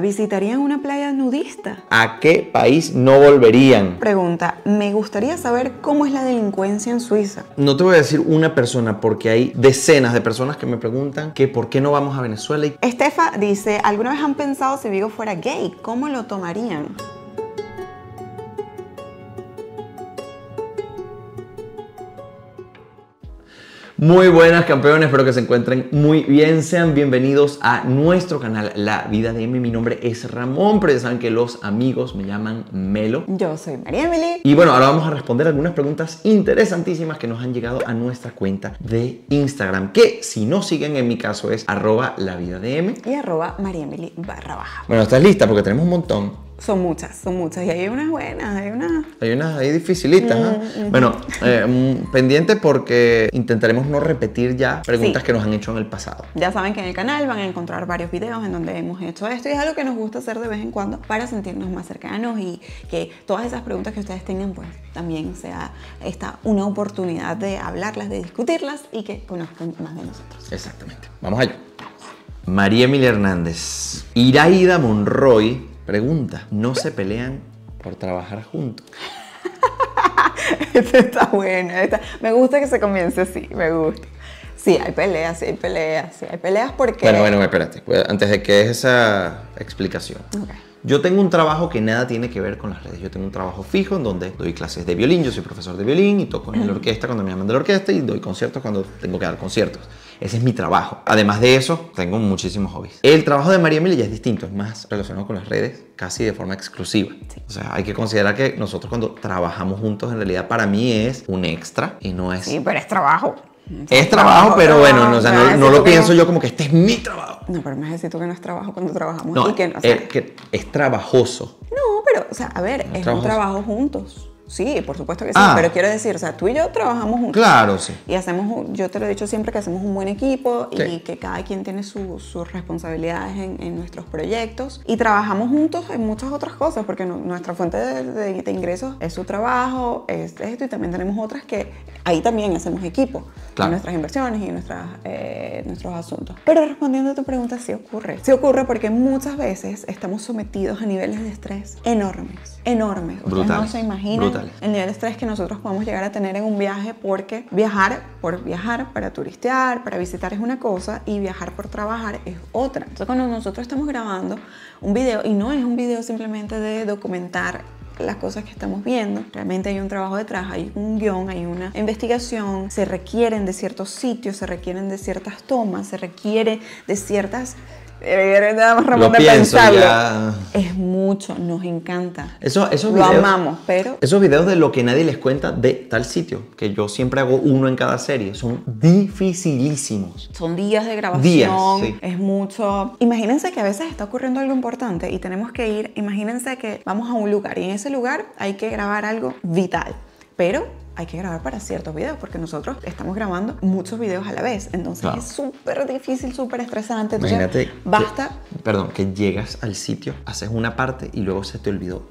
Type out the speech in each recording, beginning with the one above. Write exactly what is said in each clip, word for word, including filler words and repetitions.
¿Visitarían una playa nudista? ¿A qué país no volverían? Pregunta, me gustaría saber cómo es la delincuencia en Suiza. No te voy a decir una persona porque hay decenas de personas que me preguntan que por qué no vamos a Venezuela. Y... Estefa dice, ¿alguna vez han pensado si Vigo fuera gay? ¿Cómo lo tomarían? Muy buenas campeones, espero que se encuentren muy bien. Sean bienvenidos a nuestro canal La Vida de M. Mi nombre es Ramón, pero ya saben que los amigos me llaman Melo. Yo soy Mariemili. Y bueno, ahora vamos a responder algunas preguntas interesantísimas que nos han llegado a nuestra cuenta de Instagram, que si no siguen, en mi caso es arroba lavidadem y arroba mariemili barra baja. Bueno, ¿estás lista? Porque tenemos un montón. Son muchas, son muchas. Y hay unas buenas, hay unas... Hay unas ahí dificilitas, ¿no? Mm, mm. Bueno, eh, pendiente porque intentaremos no repetir ya preguntas sí. que nos han hecho en el pasado. Ya saben que en el canal van a encontrar varios videos en donde hemos hecho esto. Y es algo que nos gusta hacer de vez en cuando para sentirnos más cercanos y que todas esas preguntas que ustedes tengan, pues también sea esta una oportunidad de hablarlas, de discutirlas y que conozcan más de nosotros. Exactamente. Vamos allá. Mariemili Hernández. Iraida Monroy... Pregunta, ¿no se pelean por trabajar juntos? Esta está buena, esta. Me gusta que se comience así, me gusta. Sí, hay peleas, sí hay peleas, sí hay peleas porque... Bueno, bueno, espérate, antes de que es esa explicación. Okay. Yo tengo un trabajo que nada tiene que ver con las redes. Yo tengo un trabajo fijo en donde doy clases de violín, yo soy profesor de violín y toco en la orquesta cuando me llaman de la orquesta y doy conciertos cuando tengo que dar conciertos. Ese es mi trabajo. Además de eso, tengo muchísimos hobbies. El trabajo de Mariemili ya es distinto, es más relacionado con las redes, casi de forma exclusiva. Sí. O sea, hay que considerar que nosotros cuando trabajamos juntos, en realidad para mí es un extra y no es... Sí, pero es trabajo. Entonces, es trabajo, trabajo, pero bueno, no, o sea, no, no lo pienso no... yo como que este es mi trabajo. No, pero me has dicho que no es trabajo cuando trabajamos. No, y que, o sea, es, que es trabajoso. No, pero, o sea, a ver, no es trabajoso. Un trabajo juntos. Sí, por supuesto que sí, ah. pero quiero decir, o sea, tú y yo trabajamos juntos. Claro, sí. Y hacemos, yo te lo he dicho siempre, que hacemos un buen equipo sí. y que cada quien tiene su, sus responsabilidades en, en nuestros proyectos. Y trabajamos juntos en muchas otras cosas, porque no, nuestra fuente de, de, de ingresos es su trabajo, es esto, y también tenemos otras que ahí también hacemos equipo. Claro. En nuestras inversiones y nuestras, eh, nuestros asuntos. Pero respondiendo a tu pregunta, sí ocurre. Sí ocurre porque muchas veces estamos sometidos a niveles de estrés enormes, enormes. Ustedes no se imaginan. Brutal. El nivel de estrés que nosotros podemos llegar a tener en un viaje, porque viajar por viajar, para turistear, para visitar es una cosa y viajar por trabajar es otra. Entonces cuando nosotros estamos grabando un video, y no es un video simplemente de documentar las cosas que estamos viendo, realmente hay un trabajo detrás, hay un guión, hay una investigación, se requieren de ciertos sitios, se requieren de ciertas tomas, se requiere de ciertas... Nada más Ramón de pensarlo. Ya... Es mucho, nos encanta. Eso, esos videos, lo amamos, pero... Esos videos de lo que nadie les cuenta de tal sitio, que yo siempre hago uno en cada serie, son dificilísimos. Son días de grabación, días, sí. es mucho. Imagínense que a veces está ocurriendo algo importante y tenemos que ir, imagínense que vamos a un lugar y en ese lugar hay que grabar algo vital, pero... hay que grabar para ciertos videos porque nosotros estamos grabando muchos videos a la vez. Entonces claro. es súper difícil, súper estresante. Entonces, imagínate, basta. Que, perdón, que llegas al sitio, haces una parte y luego se te olvidó.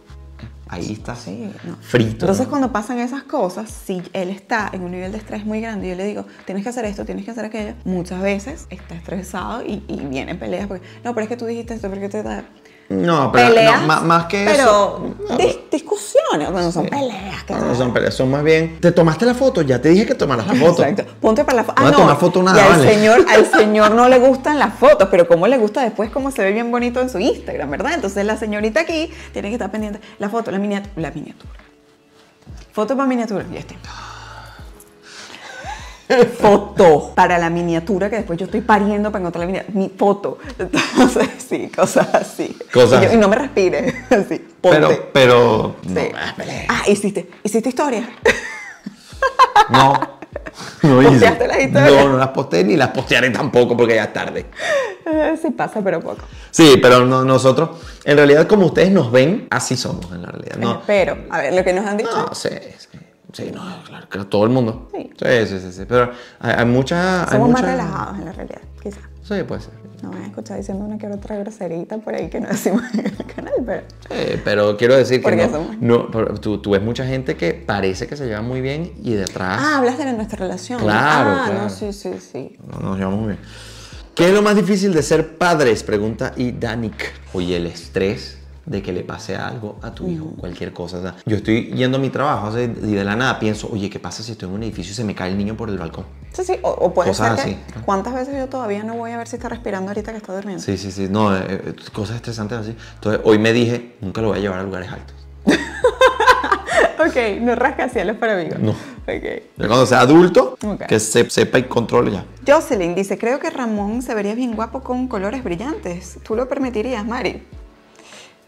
Ahí estás sí, no. frito. Entonces, ¿no? cuando pasan esas cosas, si él está en un nivel de estrés muy grande y yo le digo, tienes que hacer esto, tienes que hacer aquello, muchas veces está estresado y, y vienen peleas porque, no, pero es que tú dijiste esto, pero es que te... No, pero peleas, no, más, más que pero eso. Dis discusiones, no son sí. peleas. Que no, no son peleas, son más bien. Te tomaste la foto, ya te dije que tomaras la foto. Exacto. Ponte para la foto. Ah, no, no toma foto nada. Y al, vale. señor, al señor no le gustan las fotos, pero como le gusta después, como se ve bien bonito en su Instagram, ¿verdad? Entonces la señorita aquí tiene que estar pendiente. La foto, la miniatura. La miniatura. Foto para miniatura. Ya está. Foto para la miniatura que después yo estoy pariendo para encontrar la miniatura. Mi foto. Entonces, sí, cosas así. Cosas y, yo, y no me respires. Así. Ponte. Pero, pero. Sí. No, ah, hiciste. ¿Hiciste historia? No. No hice. Las no, no las posteé ni las postearé tampoco porque ya es tarde. Sí pasa, pero poco. Sí, pero no, nosotros, en realidad, como ustedes nos ven, así somos, en la realidad. No. Pero, a ver, lo que nos han dicho. No, sí, sí. Sí, no, claro, claro, todo el mundo. Sí, sí, sí, sí, sí. Pero hay, hay muchas... Somos hay mucha... más relajados en la realidad, quizás. Sí, puede ser. No me has escuchado diciendo una que otra groserita por ahí que no decimos en el canal, pero... Sí, pero quiero decir que no, somos... no pero tú, tú ves mucha gente que parece que se lleva muy bien y detrás... Ah, hablas de nuestra relación. Claro, ah, claro. no, sí, sí, sí. No, nos llevamos muy bien. ¿Qué es lo más difícil de ser padres? Pregunta Idanik. oye, el estrés de que le pase algo a tu hijo, cualquier cosa. O sea, yo estoy yendo a mi trabajo, o sea, y de la nada pienso, oye, ¿qué pasa si estoy en un edificio y se me cae el niño por el balcón? Sí, sí, o, o puede cosas ser que, así. ¿Cuántas veces yo todavía no voy a ver si está respirando ahorita que está durmiendo? Sí, sí, sí, no, eh, cosas estresantes así. Entonces, hoy me dije, nunca lo voy a llevar a lugares altos. Ok, no rascacielos para amigos. No. Okay. Pero cuando sea adulto, okay, que se, sepa y controle ya. Jocelyn dice, creo que Ramón se vería bien guapo con colores brillantes. ¿Tú lo permitirías, Mari?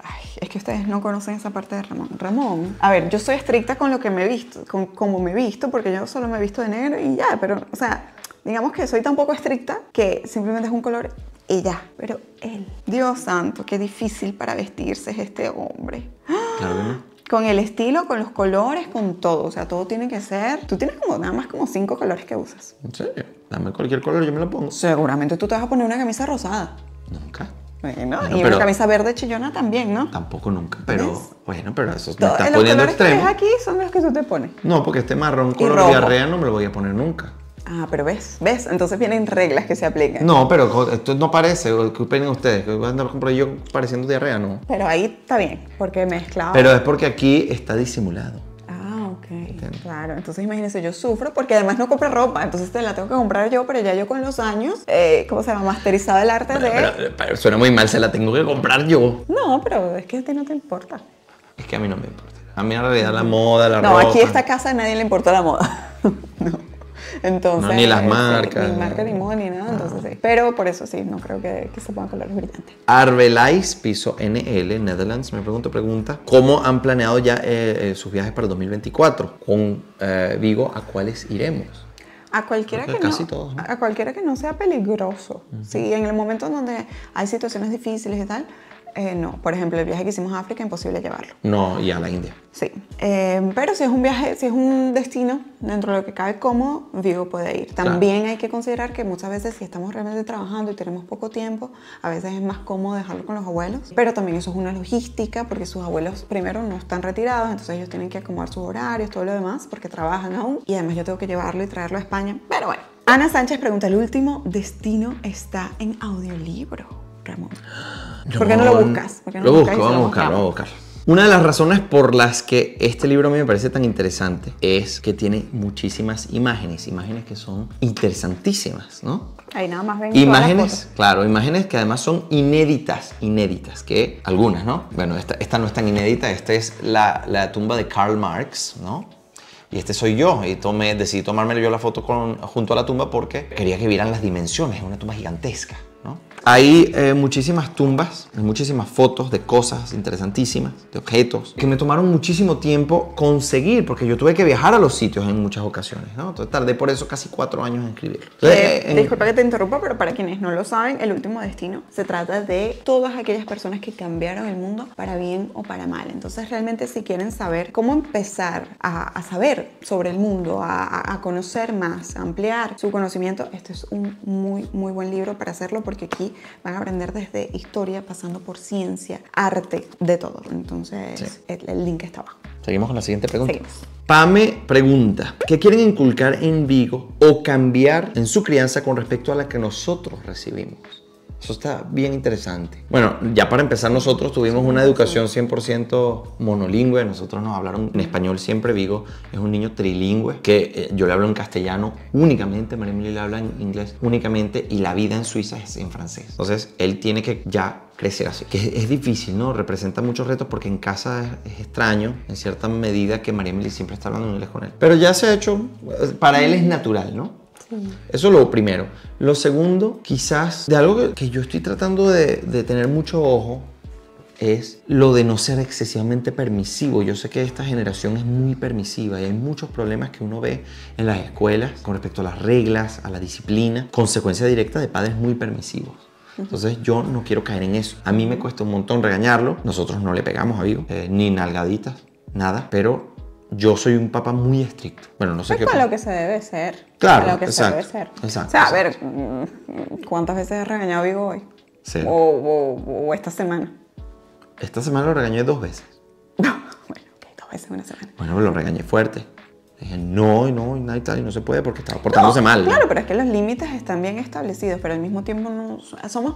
Ay, es que ustedes no conocen esa parte de Ramón. Ramón, a ver, yo soy estricta con lo que me he visto, con cómo me he visto, porque yo solo me he visto de negro y ya, pero, o sea, digamos que soy tan poco estricta que simplemente es un color y ya. Pero él, Dios santo, qué difícil para vestirse es este hombre. Claro que no. Con el estilo, con los colores, con todo. O sea, todo tiene que ser... Tú tienes como nada más como cinco colores que usas. ¿En serio? Dame cualquier color, yo me lo pongo. Seguramente tú te vas a poner una camisa rosada. Nunca. Bueno, bueno, y una camisa verde chillona también, ¿no? Tampoco nunca, pero... ¿Ves? Bueno, pero eso me está poniendo extremo. Los colores que aquí son los que tú te pones. No, porque este marrón color diarrea no me lo voy a poner nunca. Ah, pero ves, ves, entonces vienen reglas que se aplican. No, pero esto no parece, disculpen ustedes, que voy a andar por yo pareciendo diarrea, ¿no? Pero ahí está bien, porque mezclado. Pero es porque aquí está disimulado. Ah, ok. ¿Entiendes? Claro, entonces imagínense, yo sufro porque además no compré ropa, entonces te la tengo que comprar yo, pero ya yo con los años, eh, ¿cómo se llama? Masterizado el arte pero, de... Pero, pero suena muy mal, se la tengo que comprar yo. No, pero es que a ti no te importa. Es que a mí no me importa. A mí en realidad la moda, la no, ropa... No, aquí esta casa a nadie le importa la moda. No. Entonces, no, ni las marcas. Sí, ni marca, ni moda, ni nada, no. Entonces sí. Pero por eso sí, no creo que, que se pongan colores brillantes. Arbelais, piso N L, Netherlands, me pregunto, pregunta, ¿cómo han planeado ya eh, eh, sus viajes para dos mil veinticuatro? Con eh, Vigo, ¿a cuáles iremos? A cualquiera, que no, todos, ¿no? a cualquiera que no sea peligroso. Uh-huh. Sí, en el momento donde hay situaciones difíciles y tal, Eh, no, por ejemplo, el viaje que hicimos a África, imposible llevarlo. No, y a la India. Sí, eh, pero si es un viaje, si es un destino, dentro de lo que cabe cómodo, Vigo puede ir. También claro, hay que considerar que muchas veces si estamos realmente trabajando y tenemos poco tiempo, a veces es más cómodo dejarlo con los abuelos, pero también eso es una logística, porque sus abuelos primero no están retirados, entonces ellos tienen que acomodar sus horarios, todo lo demás, porque trabajan aún, y además yo tengo que llevarlo y traerlo a España, pero bueno. Ana Sánchez pregunta, ¿el último destino está en audiolibro? Ramón. ¿Por qué no lo buscas? No lo busco, vamos a buscar, vamos a buscar. Una de las razones por las que este libro a mí me parece tan interesante es que tiene muchísimas imágenes, imágenes que son interesantísimas, ¿no? Ahí nada más ven imágenes, claro, imágenes que además son inéditas, inéditas, que algunas, ¿no? Bueno, esta, esta no es tan inédita, esta es la, la tumba de Karl Marx, ¿no? Y este soy yo, y tomé, decidí tomarme yo la foto con, junto a la tumba porque quería que vieran las dimensiones, es una tumba gigantesca, ¿no? Hay eh, muchísimas tumbas, muchísimas fotos de cosas interesantísimas, de objetos, que me tomaron muchísimo tiempo conseguir, porque yo tuve que viajar a los sitios en muchas ocasiones, ¿no? Entonces tardé por eso casi cuatro años en escribirlo. Entonces, eh, en... Disculpa que te interrumpa, pero para quienes no lo saben, El último destino se trata de todas aquellas personas que cambiaron el mundo para bien o para mal. Entonces realmente si quieren saber cómo empezar a, a saber sobre el mundo, a, a conocer más, a ampliar su conocimiento, este es un muy, muy buen libro para hacerlo, porque aquí van a aprender desde historia, pasando por ciencia, arte, de todo. Entonces, sí, el, el link está abajo. Seguimos con la siguiente pregunta. Seguimos. Pame pregunta, ¿qué quieren inculcar en Vigo o cambiar en su crianza con respecto a la que nosotros recibimos? Eso está bien interesante. Bueno, ya para empezar, nosotros tuvimos una educación cien por ciento monolingüe. Nosotros nos hablaron en español siempre. Vigo es un niño trilingüe, que eh, yo le hablo en castellano únicamente, Mariemili le habla en inglés únicamente, y la vida en Suiza es en francés. Entonces, él tiene que ya crecer así. Que es, es difícil, ¿no? Representa muchos retos porque en casa es, es extraño, en cierta medida, que Mariemili siempre está hablando en inglés con él. Pero ya se ha hecho, para él es natural, ¿no? Sí. Eso es lo primero. Lo segundo, quizás, de algo que, que yo estoy tratando de, de tener mucho ojo, es lo de no ser excesivamente permisivo. Yo sé que esta generación es muy permisiva y hay muchos problemas que uno ve en las escuelas con respecto a las reglas, a la disciplina, consecuencia directa de padres muy permisivos. Entonces yo no quiero caer en eso. A mí me cuesta un montón regañarlo. Nosotros no le pegamos a Vigo, eh, ni nalgaditas, nada, pero... Yo soy un papá muy estricto. Bueno, no sé qué... Es lo que se debe ser. Claro, lo que exacto, se debe ser. Exacto, o sea, a exacto. ver, ¿cuántas veces he regañado a Vigo hoy? Sí. O, o, o esta semana. Esta semana lo regañé dos veces. Bueno, ok, dos veces en una semana. Bueno, lo regañé fuerte. Dije, no, no, y tal, y no se puede porque estaba portándose no, mal. Claro, pero es que los límites están bien establecidos, pero al mismo tiempo no somos...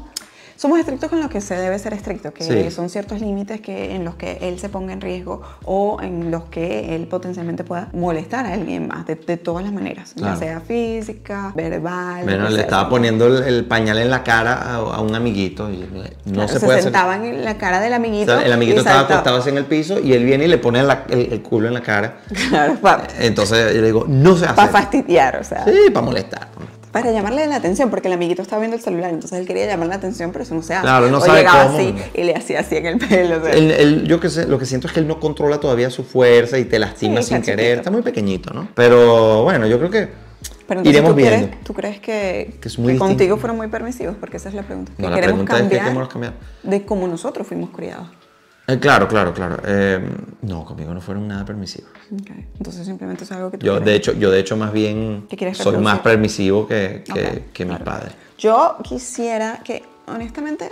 somos estrictos con lo que se debe ser estricto, que sí. son ciertos límites que, en los que él se ponga en riesgo o en los que él potencialmente pueda molestar a alguien más, de, de todas las maneras, claro. ya sea física, verbal. Bueno, le sea, estaba como... poniendo el, el pañal en la cara a, a un amiguito. Y no claro, se, se puede sentaban hacer... en la cara del amiguito. O sea, el amiguito estaba acostado así en el piso y él viene y le pone la, el, el culo en la cara. Claro, para... Entonces yo le digo, no se hace. Para fastidiar, o sea. Sí, para molestar. Para llamarle la atención, porque el amiguito estaba viendo el celular, entonces él quería llamar la atención, pero eso no se hace. Claro, no o sabe llegaba cómo. Así y le hacía así en el pelo. O sea. él, él, yo que sé, lo que siento es que él no controla todavía su fuerza y te lastima sí, sin querer. Chiquito. Está muy pequeñito, ¿no? Pero bueno, yo creo que pero entonces, iremos ¿tú viendo. Crees, ¿Tú crees que, que, que contigo fueron muy permisivos? Porque esa es la pregunta. Que no, la queremos pregunta cambiar, es que queremos cambiar de cómo nosotros fuimos criados. Claro, claro, claro. Eh, no, conmigo no fueron nada permisivos. Okay. Entonces simplemente es algo que tú yo, de hecho, yo de hecho más bien soy más permisivo que, que, okay, que mis claro. padres. Yo quisiera que, honestamente,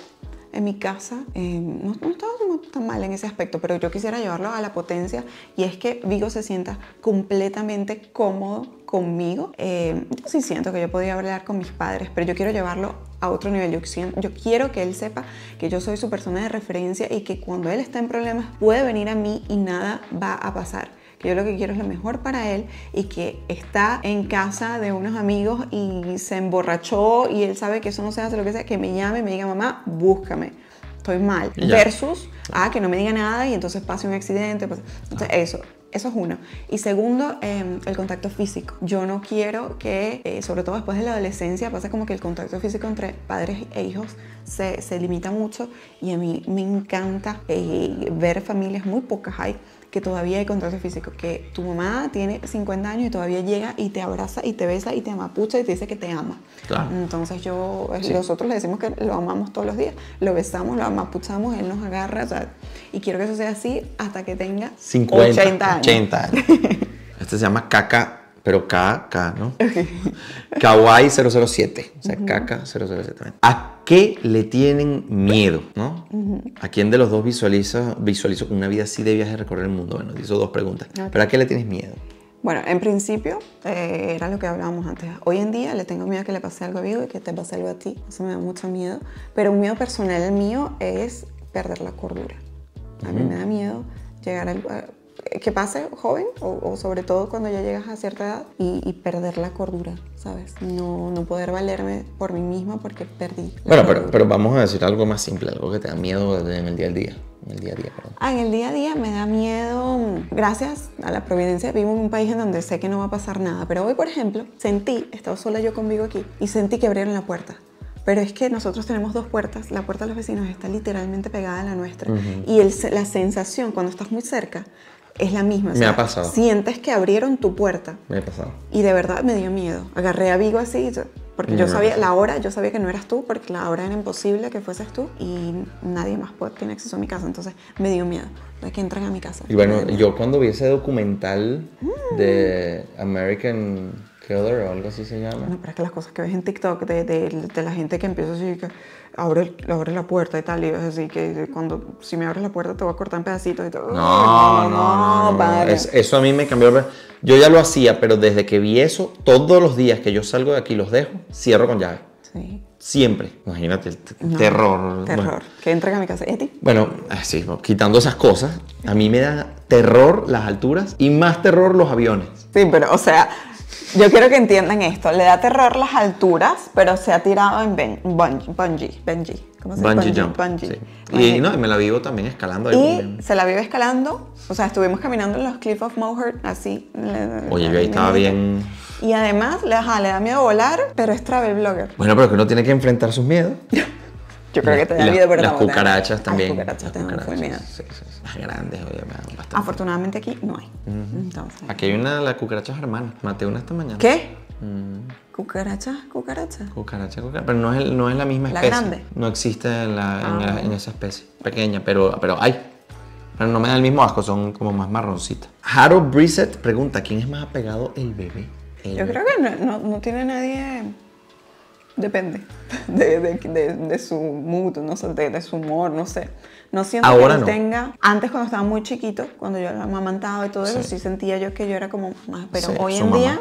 en mi casa, eh, no, no estaba tan mal en ese aspecto, pero yo quisiera llevarlo a la potencia y es que Vigo se sienta completamente cómodo conmigo. Eh, yo sí siento que yo podía hablar con mis padres, pero yo quiero llevarlo a otro nivel. Yo, yo quiero que él sepa que yo soy su persona de referencia y que cuando él está en problemas puede venir a mí y nada va a pasar. Que yo lo que quiero es lo mejor para él y que está en casa de unos amigos y se emborrachó y él sabe que eso no se hace, lo que sea, que me llame y me diga, mamá, búscame, estoy mal. Ya. Versus, ah, que no me diga nada y entonces pase un accidente. Pues, entonces, ah. eso. Eso es uno. Y segundo, eh, el contacto físico. Yo no quiero que, eh, sobre todo después de la adolescencia, pasa como que el contacto físico entre padres e hijos se, se limita mucho y a mí me encanta eh, ver familias, muy pocas hay, que todavía hay contacto físico, que tu mamá tiene cincuenta años y todavía llega y te abraza y te besa y te amapucha y te dice que te ama. Claro. Entonces yo, sí. nosotros le decimos que lo amamos todos los días, lo besamos, lo amapuchamos, él nos agarra, o sea, y quiero que eso sea así hasta que tenga cincuenta, ochenta años. ochenta años. Este se llama Caca, pero K, K, ¿no? Okay. Kawaii cero cero siete, o sea, uh-huh. Caca cero cero siete. ¿A qué le tienen miedo, no? Uh-huh. ¿A quién de los dos visualiza, visualizo con una vida así de viaje a recorrer el mundo? Bueno, hizo dos preguntas. Okay. ¿Pero a qué le tienes miedo? Bueno, en principio eh, era lo que hablábamos antes. Hoy en día le tengo miedo a que le pase algo a Vigo y que te pase algo a ti. Eso me da mucho miedo. Pero un miedo personal, el mío, es perder la cordura. A mí uh-huh. me da miedo llegar al... que pase joven o, o sobre todo cuando ya llegas a cierta edad y, y perder la cordura, ¿sabes? No, no poder valerme por mí misma porque perdí. Bueno, pero, pero vamos a decir algo más simple, algo que te da miedo en el día a día. En el día a día, perdón. Ah, en el día a día me da miedo, gracias a la providencia, vivo en un país en donde sé que no va a pasar nada, pero hoy, por ejemplo, sentí, estaba sola yo conmigo aquí, y sentí que abrieron la puerta. Pero es que nosotros tenemos dos puertas, la puerta de los vecinos está literalmente pegada a la nuestra. Uh-huh. Y el, la sensación cuando estás muy cerca es la misma. O sea, me ha pasado. Sientes que abrieron tu puerta. Me ha pasado. Y de verdad me dio miedo. Agarré a Vigo así, porque yo sabía la hora, yo sabía que no eras tú, porque la hora era imposible que fueses tú y nadie más tiene acceso a mi casa. Entonces me dio miedo de que entran a mi casa. Y bueno, yo cuando vi ese documental mm. de American... o algo así se llama. No, pero es que las cosas que ves en TikTok de, de, de la gente que empieza así, que abre, abre la puerta y tal, y ves así que cuando, si me abres la puerta te voy a cortar en pedacitos y todo. No, no, no, no, vale. es, eso a mí me cambió. Yo ya lo hacía, pero desde que vi eso, todos los días que yo salgo de aquí los dejo, cierro con llave. Sí. Siempre. Imagínate el no, terror. Terror. Bueno. Que entren a mi casa. ¿Y a ti? Bueno, así, quitando esas cosas, a mí me da terror las alturas y más terror los aviones. Sí, pero o sea... Yo quiero que entiendan esto, le da terror las alturas, pero se ha tirado en ben, bungee, bungee, bungee, ¿cómo se dice? Bungee jump, bungee. Sí. Y no, me la vivo también escalando. Y se la vive escalando, o sea, estuvimos caminando en los Cliffs of Moher, así. Oye, yo ahí estaba bien. Y además, le, ajá, le da miedo volar, pero es travel blogger. Bueno, pero que uno tiene que enfrentar sus miedos. Yo creo que te da la, miedo, pero las cucarachas también. Las cucarachas te dan full miedo. Sí, sí, sí. Las grandes, oye, me dan bastante. Afortunadamente aquí no hay. Uh-huh. Entonces, aquí hay una de las cucarachas hermanas. Maté una esta mañana. ¿Qué? Mm. ¿Cucarachas? ¿Cucarachas? Cucaracha, cucaracha. Pero no es, no es la misma especie. ¿La grande? No existe la, ah, en, la, en esa especie. Pequeña, pero, pero hay. Pero no me da el mismo asco, son como más marroncitas. Harold Brissett pregunta, ¿quién es más apegado el bebé? El Yo bebé. creo que no, no, no tiene nadie... Depende de, de, de, de su mood, no sé, de, de su humor, no sé. No siento Ahora que no. tenga... Antes, cuando estaba muy chiquito, cuando yo lo amamantaba y todo sí. eso, sí sentía yo que yo era como más... Pero sí, hoy en mamá. día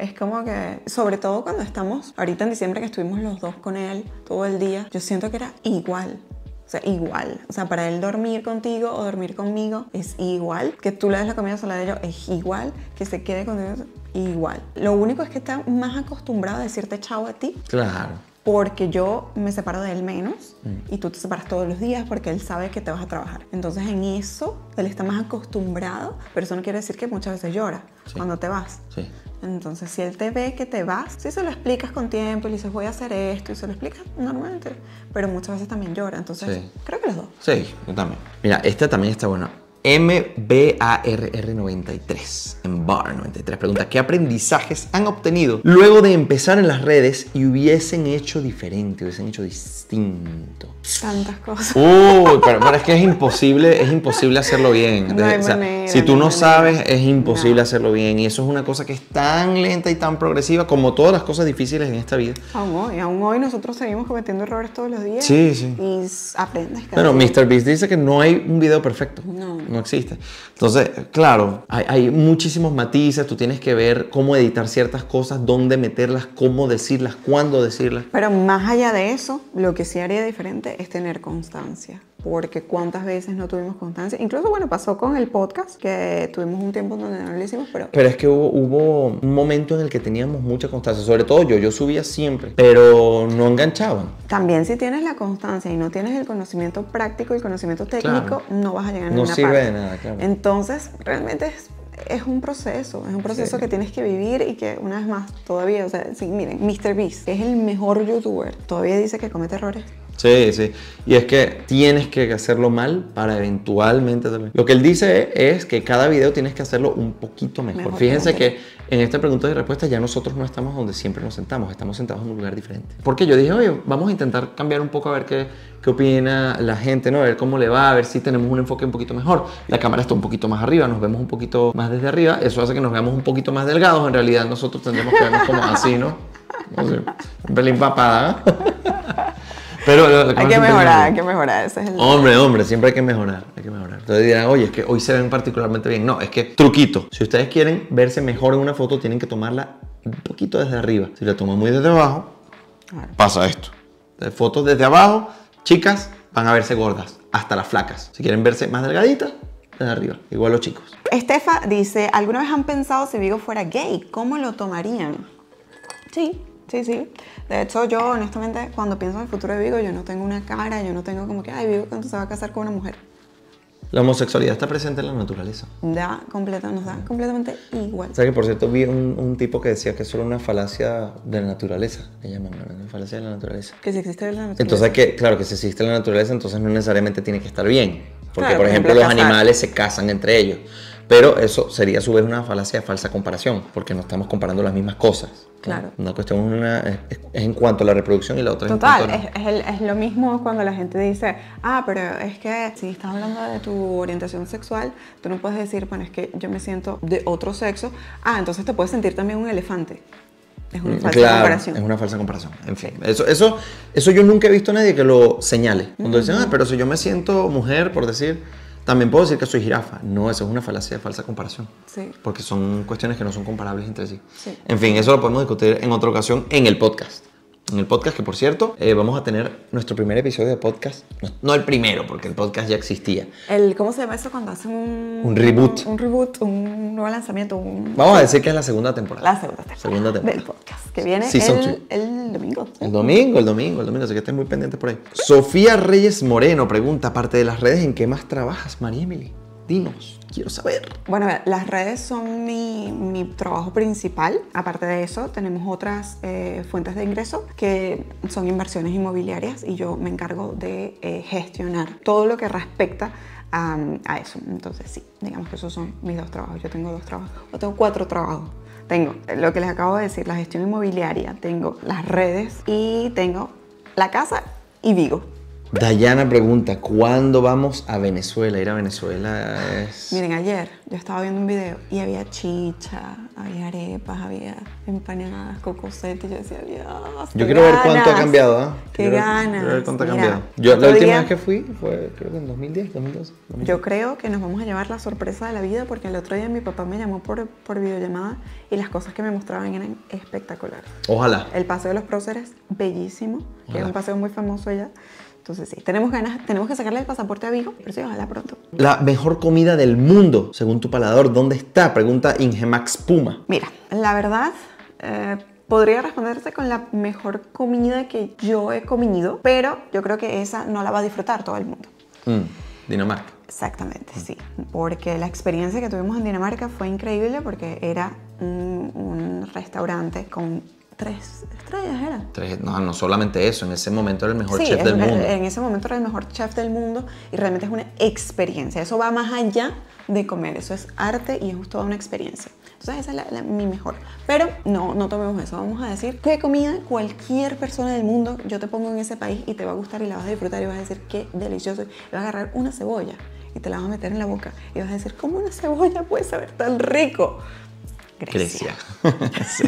Es como que, sobre todo cuando estamos, ahorita en diciembre que estuvimos los dos con él todo el día, yo siento que era igual. O sea, igual. O sea, para él dormir contigo o dormir conmigo es igual. Que tú le des la comida sola de ellos es igual. Que se quede contigo igual. Lo único es que está más acostumbrado a decirte chao a ti. Claro. Porque yo me separo de él menos mm. y tú te separas todos los días porque él sabe que te vas a trabajar. Entonces, en eso, él está más acostumbrado. Pero eso no quiere decir que muchas veces llora sí. cuando te vas. Sí. Entonces, si él te ve que te vas, si se lo explicas con tiempo y le dices voy a hacer esto y se lo explicas normalmente, pero muchas veces también llora, entonces sí. creo que los dos. Sí, yo también. Mira, esta también está buena. M B A R R noventa y tres, en Bar noventa y tres, pregunta, ¿qué aprendizajes han obtenido luego de empezar en las redes y hubiesen hecho diferente, hubiesen hecho distinto? Tantas cosas. Uy, pero, pero es que es imposible, es imposible hacerlo bien. No hay manera, o sea, si tú no, no sabes, es imposible no. hacerlo bien. Y eso es una cosa que es tan lenta y tan progresiva como todas las cosas difíciles en esta vida. Aún hoy, aún hoy nosotros seguimos cometiendo errores todos los días. Sí, sí. Y aprendes cada día. Pero MrBeast dice que no hay un video perfecto. No. No existe. Entonces, claro, hay, hay muchísimos matices. Tú tienes que ver cómo editar ciertas cosas, dónde meterlas, cómo decirlas, cuándo decirlas. Pero más allá de eso, lo que sí haría diferente es tener constancia. Porque cuántas veces no tuvimos constancia. Incluso, bueno, pasó con el podcast, que tuvimos un tiempo donde no lo hicimos, pero... Pero es que hubo, hubo un momento en el que teníamos mucha constancia. Sobre todo yo, yo subía siempre, pero no enganchaban. También si tienes la constancia y no tienes el conocimiento práctico y el conocimiento técnico, claro. no vas a llegar a ninguna parte. No sirve de nada, claro. Entonces, realmente es... Es un proceso, es un proceso sí. que tienes que vivir y que una vez más todavía, o sea, sí, miren, MrBeast es el mejor youtuber, todavía dice que comete errores. Sí, sí, y es que tienes que hacerlo mal para eventualmente... Lo que él dice es que cada video tienes que hacerlo un poquito mejor. mejor Fíjense que, que en esta pregunta y respuesta ya nosotros no estamos donde siempre nos sentamos, estamos sentados en un lugar diferente. Porque yo dije, oye, vamos a intentar cambiar un poco a ver qué, qué opina la gente, ¿no? A ver cómo le va, a ver si tenemos un enfoque un poquito mejor. La cámara está un poquito más arriba, nos vemos un poquito más desde arriba, eso hace que nos veamos un poquito más delgados, en realidad nosotros tendremos que vernos como así, ¿no? No sé, un pelín papada, ¿eh? Pero hay que mejorar, hay que mejorar. Ese es el... Hombre, hombre, siempre hay que mejorar, hay que mejorar. Entonces dirán, oye, es que hoy se ven particularmente bien. No, es que truquito. Si ustedes quieren verse mejor en una foto, tienen que tomarla un poquito desde arriba. Si la toman muy desde abajo, pasa esto. Entonces, fotos desde abajo, chicas, van a verse gordas, hasta las flacas. Si quieren verse más delgaditas, desde arriba. Igual los chicos. Estefa dice, ¿alguna vez han pensado si Vigo fuera gay? ¿Cómo lo tomarían? Sí. Sí, sí. De hecho, yo honestamente, cuando pienso en el futuro de Vigo, yo no tengo una cara, yo no tengo como que, ay, Vigo, ¿cuándo se va a casar con una mujer? La homosexualidad está presente en la naturaleza. Da, completa, nos da sí. completamente igual. O sea que, por cierto, vi un, un tipo que decía que es solo una falacia de la naturaleza, le llaman, ¿no? Una falacia de la naturaleza. Que si existe en la naturaleza. Entonces, que, claro, que si existe en la naturaleza, entonces no necesariamente tiene que estar bien. Porque, claro, por ejemplo, los animales se casan entre ellos. Pero eso sería a su vez una falacia de falsa comparación, porque no estamos comparando las mismas cosas. Claro. Una cuestión una, es, es en cuanto a la reproducción y la otra Total, es en cuanto a... Total, es, es, es lo mismo cuando la gente dice, ah, pero es que si estás hablando de tu orientación sexual, tú no puedes decir, bueno, es que yo me siento de otro sexo. Ah, entonces te puedes sentir también un elefante. Es una falsa claro, comparación. Es una falsa comparación. En fin, sí. eso, eso, eso yo nunca he visto a nadie que lo señale. Cuando uh-huh. dicen, ah, pero si yo me siento mujer, por decir... También puedo decir que soy jirafa. No, eso es una falacia de falsa comparación. Sí. Porque son cuestiones que no son comparables entre sí. sí. En fin, eso lo podemos discutir en otra ocasión en el podcast. En el podcast que, por cierto, eh, vamos a tener nuestro primer episodio de podcast. No, no el primero, porque el podcast ya existía. El, ¿Cómo se llama eso cuando hacen un... Un reboot. Un, un reboot, un nuevo lanzamiento. Un... Vamos a decir que es la segunda temporada. La segunda temporada. Segunda temporada. Del podcast, que viene el, el domingo. ¿Sí? El domingo, el domingo, el domingo. Así que estén muy pendientes por ahí. Sofía Reyes Moreno pregunta, aparte de las redes, ¿en qué más trabajas, Mariemili? Dinos, quiero saber. Bueno, las redes son mi, mi trabajo principal. Aparte de eso, tenemos otras eh, fuentes de ingreso que son inversiones inmobiliarias y yo me encargo de eh, gestionar todo lo que respecta a, a eso. Entonces, sí, digamos que esos son mis dos trabajos. Yo tengo dos trabajos, o tengo cuatro trabajos. Tengo lo que les acabo de decir, la gestión inmobiliaria, tengo las redes y tengo la casa y Vigo. Dayana pregunta, ¿cuándo vamos a Venezuela? Ir a Venezuela es... Miren, ayer yo estaba viendo un video y había chicha, había arepas, había empanadas, cocosetes, yo decía, Dios, yo quiero ganas, ver cuánto ha cambiado, ¿eh? Qué quiero, ganas. Quiero ver cuánto ha cambiado. Mira, yo, la última día, vez que fui fue, creo que en dos mil diez, dos mil doce. dos mil diez. Yo creo que nos vamos a llevar la sorpresa de la vida porque el otro día mi papá me llamó por, por videollamada y las cosas que me mostraban eran espectaculares. Ojalá. El paseo de los próceres, bellísimo, ojalá, que es un paseo muy famoso allá. Entonces sí, tenemos ganas, tenemos que sacarle el pasaporte a Vigo, pero sí, ojalá pronto. La mejor comida del mundo, según tu paladar, ¿dónde está? Pregunta Ingemax Puma. Mira, la verdad, eh, podría responderse con la mejor comida que yo he comido, pero yo creo que esa no la va a disfrutar todo el mundo. Mm, Dinamarca. Exactamente, mm. sí. Porque la experiencia que tuvimos en Dinamarca fue increíble porque era un, un restaurante con... Tres estrellas era. Tres, no, no solamente eso, en ese momento era el mejor sí, chef del el, mundo. En ese momento era el mejor chef del mundo y realmente es una experiencia. Eso va más allá de comer, eso es arte y es toda una experiencia. Entonces esa es la, la, mi mejor. Pero no, no tomemos eso, vamos a decir qué comida cualquier persona del mundo yo te pongo en ese país y te va a gustar y la vas a disfrutar y vas a decir qué delicioso. Y vas a agarrar una cebolla y te la vas a meter en la boca y vas a decir, ¿cómo una cebolla puede saber tan rico? Grecia. Grecia. Sí.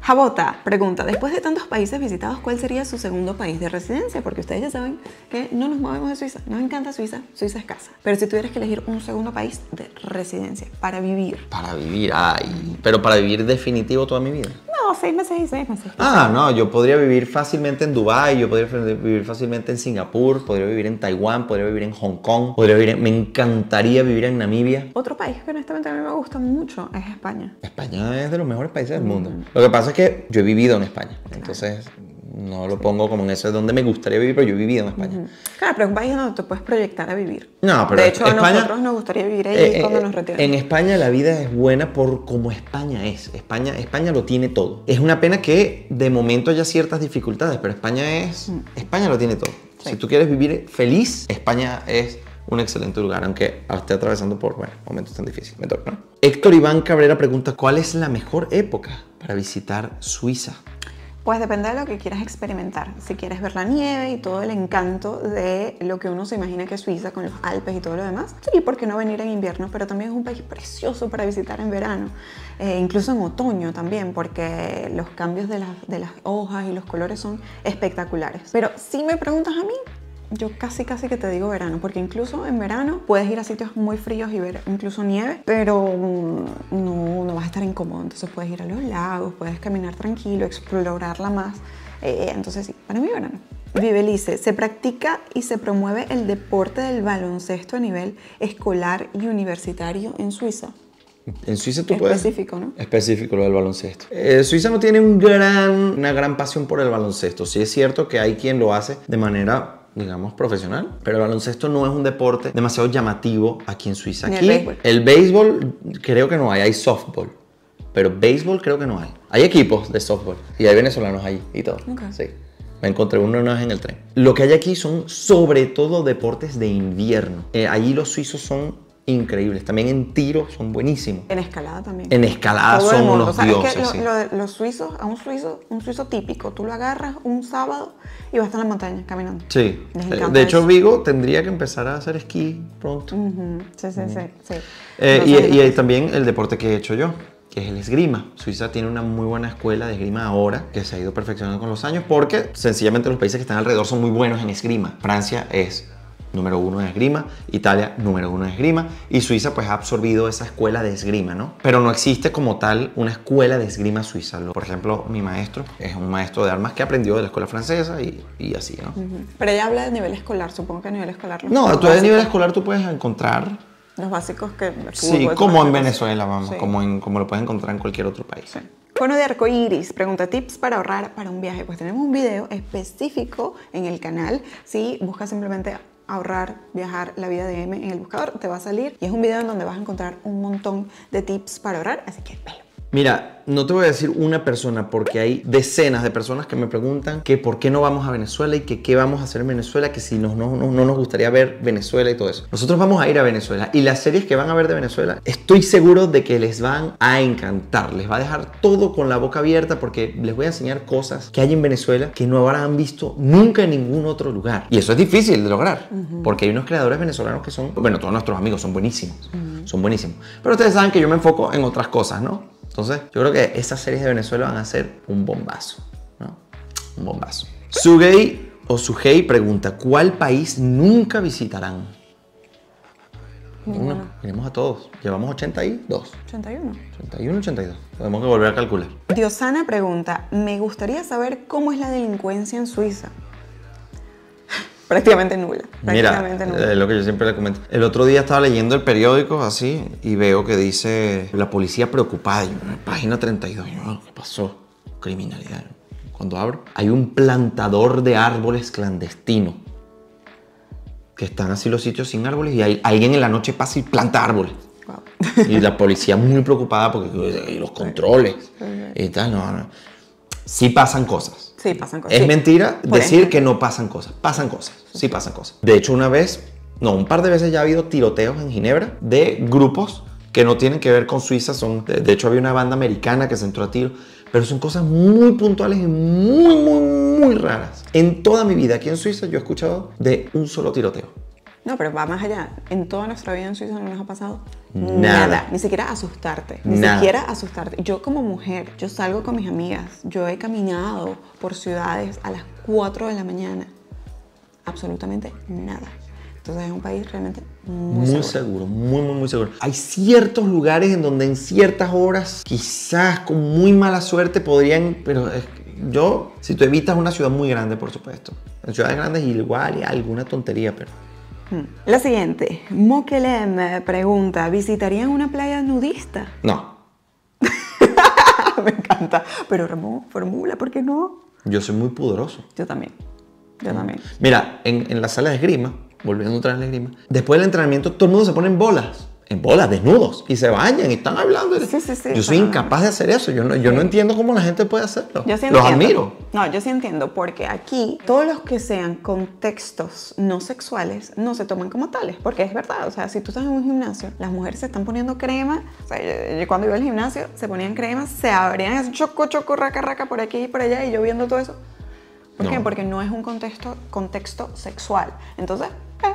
Jabota pregunta, después de tantos países visitados, ¿cuál sería su segundo país de residencia? Porque ustedes ya saben que no nos movemos de Suiza. Nos encanta Suiza, Suiza es casa. Pero si tuvieras que elegir un segundo país de residencia para vivir. Para vivir, ay. Pero para vivir definitivo toda mi vida. No, seis meses y seis meses. Ah, no, yo podría vivir fácilmente en Dubái, yo podría vivir fácilmente en Singapur, podría vivir en Taiwán, podría vivir en Hong Kong, podría vivir en... me encantaría vivir en Namibia. Otro país que honestamente a mí me gusta mucho es España. España es de los mejores países del mundo. Mm. Lo que pasa es que yo he vivido en España, claro, entonces no lo pongo como en eso es donde me gustaría vivir, pero yo he vivido en España. Uh-huh. Claro, pero es un país donde te puedes proyectar a vivir. No, pero de hecho, España, a nosotros nos gustaría vivir ahí eh, cuando eh, nos retiremos. En España la vida es buena por como España es. España, España lo tiene todo. Es una pena que de momento haya ciertas dificultades, pero España es... Uh-huh. España lo tiene todo. Sí. Si tú quieres vivir feliz, España es... un excelente lugar, aunque esté atravesando por bueno, momentos tan difíciles. Me toca, ¿no? Héctor Iván Cabrera pregunta, ¿cuál es la mejor época para visitar Suiza? Pues depende de lo que quieras experimentar. Si quieres ver la nieve y todo el encanto de lo que uno se imagina que es Suiza con los Alpes y todo lo demás, sí, ¿por qué no venir en invierno? Pero también es un país precioso para visitar en verano, eh, incluso en otoño también, porque los cambios de, la, de las hojas y los colores son espectaculares. Pero si me preguntas a mí, yo casi casi que te digo verano, porque incluso en verano puedes ir a sitios muy fríos y ver incluso nieve, pero no, no vas a estar incómodo, entonces puedes ir a los lagos, puedes caminar tranquilo, explorarla más, eh, entonces sí, para mí verano. Vivelice, se practica y se promueve el deporte del baloncesto a nivel escolar y universitario en Suiza. En Suiza tú puedes... Específico, ¿no? Específico lo del baloncesto. Eh, Suiza no tiene un gran, una gran pasión por el baloncesto, sí es cierto que hay quien lo hace de manera... digamos, profesional, pero el baloncesto no es un deporte demasiado llamativo aquí en Suiza. Aquí, el béisbol. el béisbol creo que no hay, hay softball, pero béisbol creo que no hay. Hay equipos de softball y hay venezolanos allí y todo. Okay. Sí. Me encontré uno una vez en el tren. Lo que hay aquí son sobre todo deportes de invierno. Eh, allí los suizos son increíbles. También en tiro son buenísimos. En escalada también. En escalada todo son unos o sea, dioses. Es que lo, sí. lo, los suizos, a un suizo, un suizo típico, tú lo agarras un sábado y vas a la montaña caminando. Sí. Les de hecho, eso. Vigo tendría que empezar a hacer esquí pronto. Uh-huh. Sí, sí, uh-huh. sí. sí. Eh, no y, y hay también el deporte que he hecho yo, que es el esgrima. Suiza tiene una muy buena escuela de esgrima ahora que se ha ido perfeccionando con los años porque sencillamente los países que están alrededor son muy buenos en esgrima. Francia es... número uno en esgrima, Italia número uno en esgrima y Suiza pues ha absorbido esa escuela de esgrima, ¿no? Pero no existe como tal una escuela de esgrima suiza. Por ejemplo, mi maestro es un maestro de armas que aprendió de la escuela francesa y, y así, ¿no? Uh-huh. Pero ella habla de nivel escolar, supongo que a nivel escolar... No, tú a nivel escolar tú puedes encontrar... los básicos que... Sí, como en Venezuela, vamos, sí. como, en, como lo puedes encontrar en cualquier otro país. Sí. Cono de Arcoiris pregunta tips para ahorrar para un viaje. Pues tenemos un video específico en el canal, si buscas simplemente... ahorrar, viajar, la vida de M en el buscador, te va a salir y es un video en donde vas a encontrar un montón de tips para ahorrar, así que velo. Mira, no te voy a decir una persona porque hay decenas de personas que me preguntan que por qué no vamos a Venezuela y que qué vamos a hacer en Venezuela, que si no, no, no, no nos gustaría ver Venezuela y todo eso. Nosotros vamos a ir a Venezuela y las series que van a ver de Venezuela estoy seguro de que les van a encantar, les va a dejar todo con la boca abierta porque les voy a enseñar cosas que hay en Venezuela que no habrán visto nunca en ningún otro lugar. Y eso es difícil de lograr uh-huh. porque hay unos creadores venezolanos que son, bueno, todos nuestros amigos son buenísimos, uh-huh. son buenísimos. Pero ustedes saben que yo me enfoco en otras cosas, ¿no? Entonces, yo creo que esas series de Venezuela van a ser un bombazo, ¿no? Un bombazo. Sugei o Sugei pregunta, ¿cuál país nunca visitarán? Ninguno. Iremos a todos. Llevamos ochenta y dos. ochenta y uno. ochenta y uno, ochenta y dos. Tenemos que volver a calcular. Diosana pregunta, me gustaría saber cómo es la delincuencia en Suiza. Prácticamente nula. Prácticamente Mira, nula. Eh, lo que yo siempre le comento. El otro día estaba leyendo el periódico así y veo que dice la policía preocupada. Yo, página treinta y dos. Yo, ¿qué pasó? Criminalidad. Cuando abro, hay un plantador de árboles clandestino. Que están así los sitios sin árboles y hay, alguien en la noche pasa y planta árboles. Wow. Y la policía muy preocupada porque y los controles y tal. No, no. Sí pasan cosas. Sí, pasan cosas. Es sí. mentira pues decir es. que no pasan cosas. Pasan cosas, sí pasan cosas. De hecho, una vez, no, un par de veces ya ha habido tiroteos en Ginebra de grupos que no tienen que ver con Suiza. Son, de hecho, había una banda americana que se entró a tiro. Pero son cosas muy puntuales y muy, muy, muy raras. En toda mi vida aquí en Suiza yo he escuchado de un solo tiroteo. No, pero va más allá. En toda nuestra vida en Suiza no nos ha pasado nada. nada. Ni siquiera asustarte. Ni nada. siquiera asustarte. Yo como mujer, yo salgo con mis amigas. Yo he caminado por ciudades a las cuatro de la mañana. Absolutamente nada. Entonces es un país realmente muy, muy seguro. seguro. Muy, muy, muy seguro. Hay ciertos lugares en donde en ciertas horas, quizás con muy mala suerte, podrían... Pero es que yo, si tú evitas una ciudad muy grande, por supuesto. En ciudades grandes igual y alguna tontería, pero... La siguiente, Mokelem pregunta, ¿visitarían una playa nudista? No. Me encanta. Pero Ramón, formula, ¿por qué no? Yo soy muy pudoroso. Yo también. Yo mm. también. Mira, en, en la sala de esgrima, volviendo otra vez a la esgrima, después del entrenamiento todo el mundo se pone en bolas. En bolas, desnudos. Y se bañan y están hablando. Sí, sí, sí. Yo soy incapaz de hacer eso. Yo no, yo no entiendo cómo la gente puede hacerlo. Yo sí entiendo. Los admiro. No, yo sí entiendo. Porque aquí, todos los que sean contextos no sexuales, no se toman como tales. Porque es verdad. O sea, si tú estás en un gimnasio, las mujeres se están poniendo crema. O sea, yo, cuando iba al gimnasio, se ponían crema, se abrían ese choco, choco, raca, raca, por aquí y por allá. Y yo viendo todo eso. ¿Por qué? Porque no es un contexto, contexto sexual. Entonces, eh.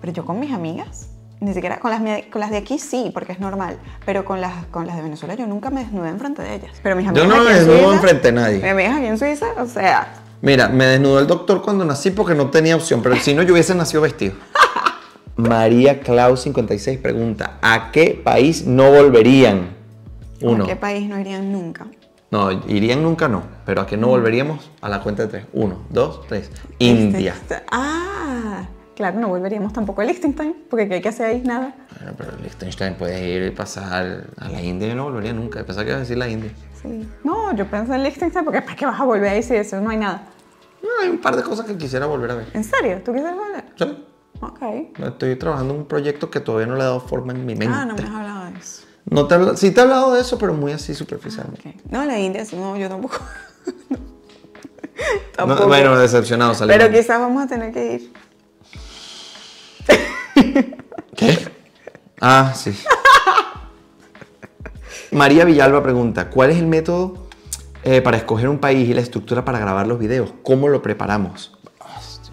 pero yo con mis amigas... Ni siquiera con las, con las de aquí sí, porque es normal. Pero con las, con las de Venezuela yo nunca me desnudé enfrente de ellas. Pero mis amigas Yo no me desnudo enfrente de nadie. Mis amigas aquí en Suiza, o sea... Mira, me desnudó el doctor cuando nací porque no tenía opción. Pero si no, yo hubiese nacido vestido. María Clau cincuenta y seis pregunta, ¿a qué país no volverían? Uno. ¿A qué país no irían nunca? No, irían nunca no. Pero ¿a qué no volveríamos? A la cuenta de tres. Uno, dos, tres. India. Este, este, ah... Claro, no volveríamos tampoco a Liechtenstein, porque ¿qué hay que hacer ahí? Nada. Bueno, pero Liechtenstein puedes ir y pasar a la India, yo no volvería nunca. Pensaba que ibas a decir la India. Sí. No, yo pensé en Liechtenstein porque ¿para qué vas a volver ahí si eso no hay nada? No, hay un par de cosas que quisiera volver a ver. ¿En serio? ¿Tú quisieras volver? Sí. Ok. Estoy trabajando en un proyecto que todavía no le he dado forma en mi mente. Ah, no me has hablado de eso. No te he hablado, sí te he hablado de eso, pero muy así superficialmente. Ah, okay. No, la India, no, yo tampoco. tampoco. No, bueno, decepcionado salimos. Pero quizás vamos a tener que ir. ¿Qué? Ah, sí. María Villalba pregunta, ¿cuál es el método eh, para escoger un país y la estructura para grabar los videos? ¿Cómo lo preparamos?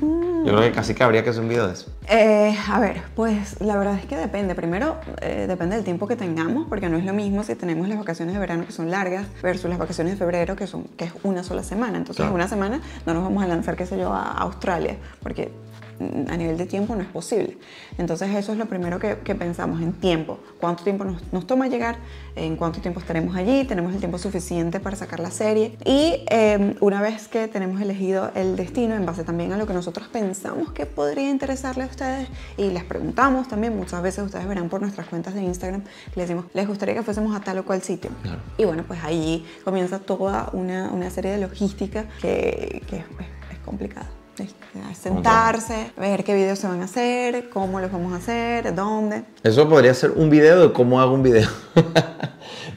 Mm. Yo creo que casi que habría que hacer un video de eso. Eh, a ver, pues la verdad es que depende. Primero, eh, depende del tiempo que tengamos, porque no es lo mismo si tenemos las vacaciones de verano, que son largas, versus las vacaciones de febrero, que, son, que es una sola semana. Entonces, claro. Una semana no nos vamos a lanzar, qué sé yo, a Australia, porque... a nivel de tiempo no es posible. Entonces eso es lo primero que, que pensamos en tiempo. ¿Cuánto tiempo nos, nos toma llegar? ¿En cuánto tiempo estaremos allí? ¿Tenemos el tiempo suficiente para sacar la serie? Y eh, una vez que tenemos elegido el destino, en base también a lo que nosotros pensamos que podría interesarle a ustedes, y les preguntamos también, muchas veces ustedes verán por nuestras cuentas de Instagram, les decimos, ¿les gustaría que fuésemos a tal o cual sitio? Claro. Y bueno, pues allí comienza toda una, una serie de logística que, que es, es complicada. Sentarse, ver qué videos se van a hacer, cómo los vamos a hacer, dónde. Eso podría ser un video de cómo hago un video.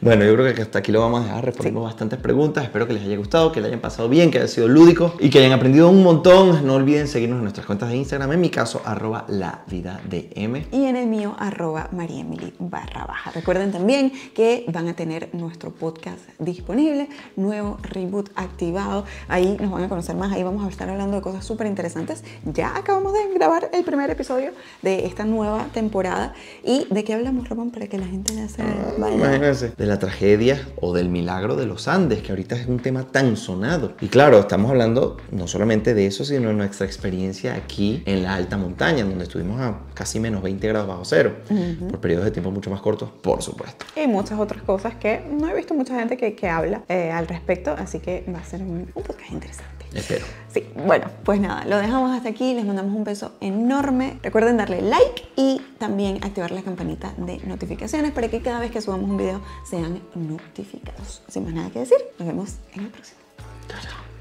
Bueno, yo creo que hasta aquí lo vamos a dejar. Respondimos sí. bastantes preguntas. Espero que les haya gustado, que les hayan pasado bien, que hayan sido lúdicos y que hayan aprendido un montón. No olviden seguirnos en nuestras cuentas de Instagram. En mi caso, arroba lavidadem. Y en el mío, arroba mariemili barra baja. Recuerden también que van a tener nuestro podcast disponible, nuevo reboot activado. Ahí nos van a conocer más. Ahí vamos a estar hablando de cosas súper interesantes. Ya acabamos de grabar el primer episodio de esta nueva temporada. ¿Y de qué hablamos, Ramón? Para que la gente ya se vaya. Imagínense. De la tragedia o del milagro de los Andes, que ahorita es un tema tan sonado. Y claro, estamos hablando no solamente de eso, sino de nuestra experiencia aquí en la alta montaña, donde estuvimos a casi menos veinte grados bajo cero, uh-huh. por periodos de tiempo mucho más cortos, por supuesto. Y muchas otras cosas que no he visto mucha gente que, que habla eh, al respecto, así que va a ser un, un podcast interesante. Espero. Sí, bueno, pues nada, lo dejamos hasta aquí. Les mandamos un beso enorme. Recuerden darle like y también activar la campanita de notificaciones para que cada vez que subamos un video sean notificados. Sin más nada que decir, nos vemos en el próximo. Chao, chao.